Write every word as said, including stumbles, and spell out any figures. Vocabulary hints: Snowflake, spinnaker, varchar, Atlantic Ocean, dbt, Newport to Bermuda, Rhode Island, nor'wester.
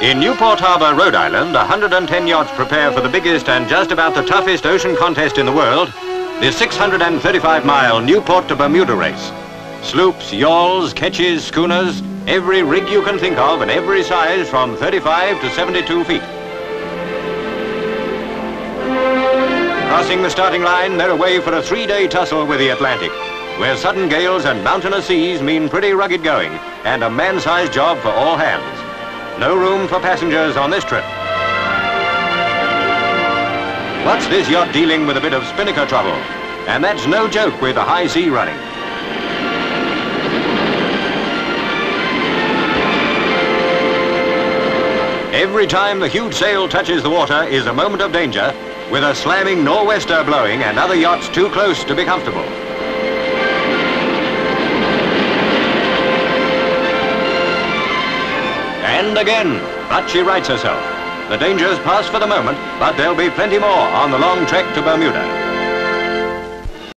In Newport Harbour, Rhode Island, one hundred ten yachts prepare for the biggest and just about the toughest ocean contest in the world, the six hundred thirty-five mile Newport to Bermuda race. Sloops, yawls, ketches, schooners, every rig you can think of and every size from thirty-five to seventy-two feet. Crossing the starting line, they're away for a three-day tussle with the Atlantic, where sudden gales and mountainous seas mean pretty rugged going and a man-sized job for all hands. No room for passengers on this trip. What's this yacht dealing with a bit of spinnaker trouble? And that's no joke with the high sea running. Every time the huge sail touches the water is a moment of danger, with a slamming nor'wester blowing and other yachts too close to be comfortable. And again, but she rights herself. The danger's past for the moment, but there'll be plenty more on the long trek to Bermuda.